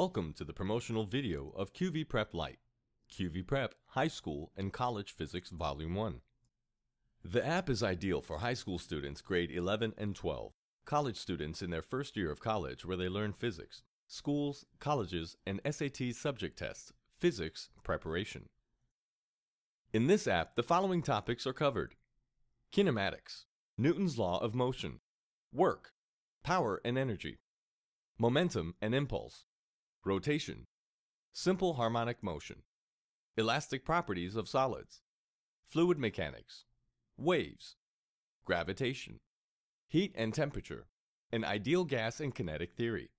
Welcome to the promotional video of QVprep Lite, QVprep High School and College Physics Volume 1. The app is ideal for high school students grade 11 and 12, college students in their first year of college where they learn physics, schools, colleges, and SAT subject tests, physics preparation. In this app, the following topics are covered: kinematics, Newton's law of motion, work, power and energy, momentum and impulse, rotation, simple harmonic motion, elastic properties of solids, fluid mechanics, waves, gravitation, heat and temperature, and ideal gas and kinetic theory.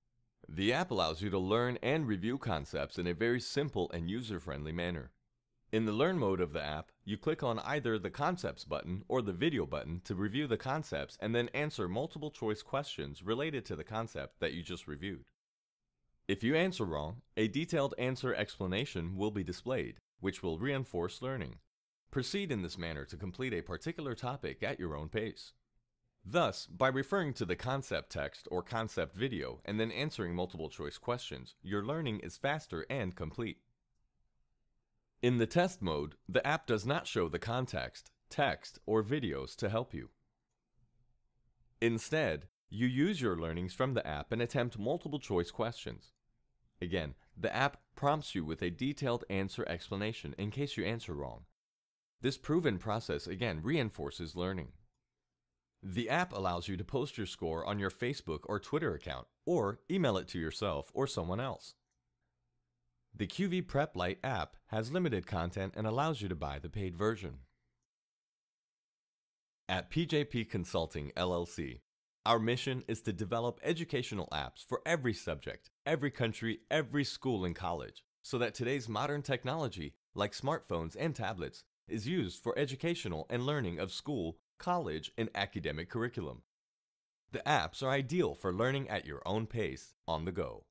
The app allows you to learn and review concepts in a very simple and user-friendly manner. In the Learn mode of the app, you click on either the Concepts button or the Video button to review the concepts and then answer multiple choice questions related to the concept that you just reviewed. If you answer wrong, a detailed answer explanation will be displayed, which will reinforce learning. Proceed in this manner to complete a particular topic at your own pace. Thus, by referring to the concept text or concept video and then answering multiple choice questions, your learning is faster and complete. In the test mode, the app does not show the context, text, or videos to help you. Instead, you use your learnings from the app and attempt multiple choice questions. Again, the app prompts you with a detailed answer explanation in case you answer wrong. This proven process again reinforces learning. The app allows you to post your score on your Facebook or Twitter account, or email it to yourself or someone else. The QVprep Lite app has limited content and allows you to buy the paid version. At PJP Consulting, LLC, our mission is to develop educational apps for every subject, every country, every school and college, so that today's modern technology, like smartphones and tablets, is used for educational and learning of school, college, and academic curriculum. The apps are ideal for learning at your own pace, on the go.